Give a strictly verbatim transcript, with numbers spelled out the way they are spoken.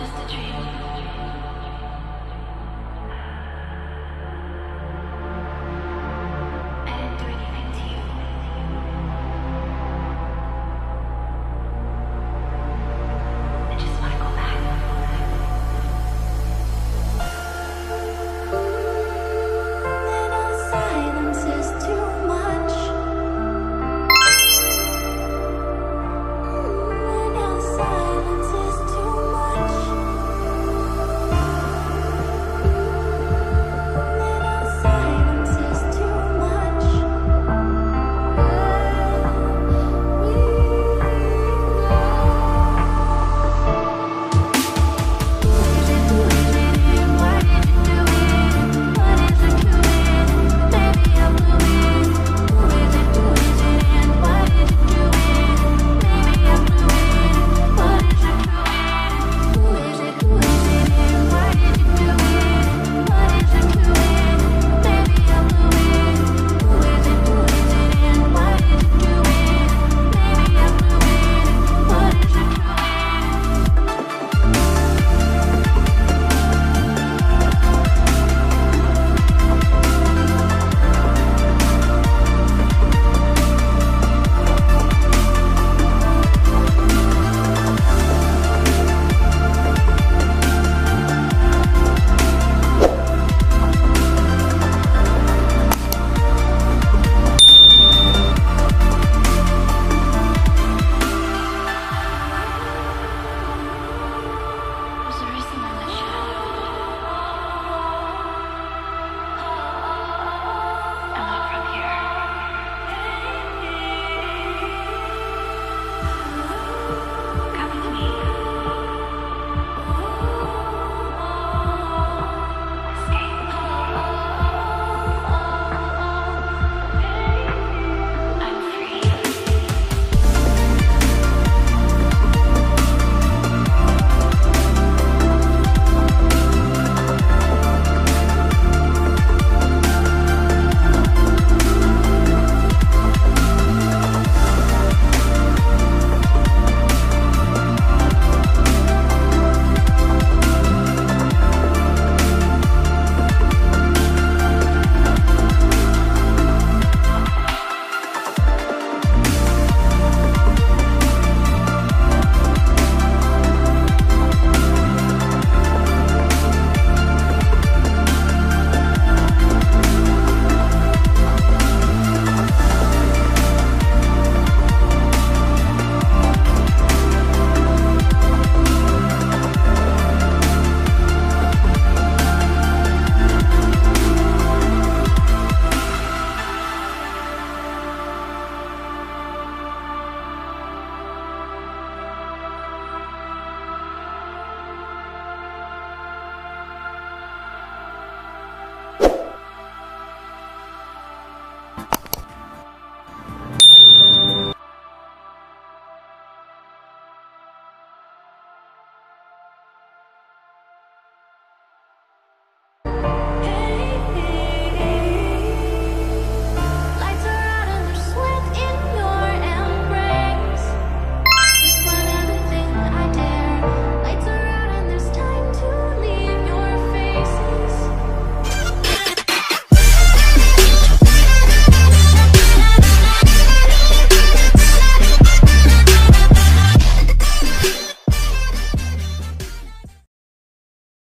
just a dream.